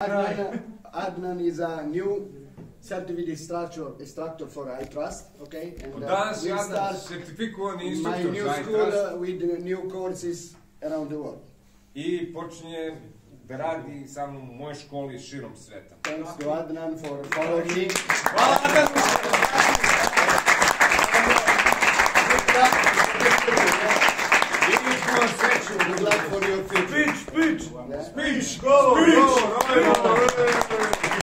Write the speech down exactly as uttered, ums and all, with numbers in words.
Adnan, Adnan is a new certificate structure, structure for iTrust, okay? And uh, we start my new school uh, with new courses around the world. I počinje da radi sa mnom u mojoj školi širom sveta. Thanks to Adnan for following me.